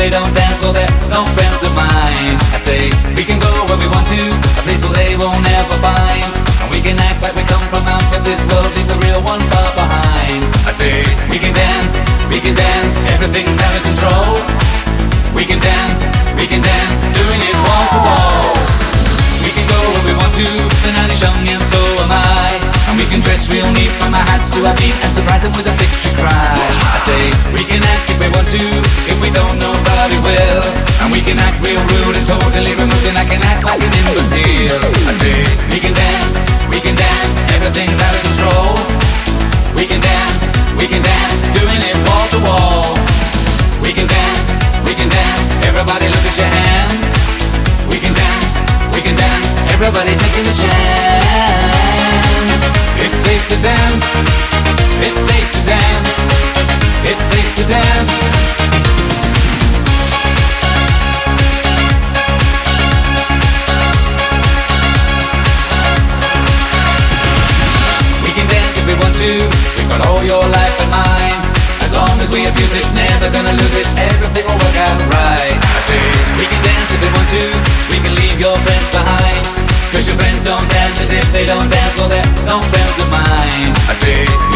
they don't dance, well they're no friends of mine. I say, we can go where we want to, a place where they won't ever find, and we can act like we come from out of this world, leave the real one far behind. I say, we can dance, everything's out of control. We can dance, doing it wall to wall. We can go where we want to, the night is young and so am I, and we can dress real neat from our hats to our feet and surprise them with a victory cry. I say, we can act if we want to, if we don't nobody will, and we can act real rude and totally removed, and I can act like an imbecile. I say, we can dance, everything's out of control. We can dance, doing it wall to wall. We can dance, everybody look at your hands. We can dance, everybody's taking a chance. It's safe to dance, it's safe to dance, it's safe to dance. We can dance if we want to, we've got all your life in mind. As long as we abuse it, never gonna lose it, everything will work out right. I say, we can dance if we want to, we can leave your friends behind, 'cause your friends don't dance, and if they don't dance, well they're no friends of mine. I say,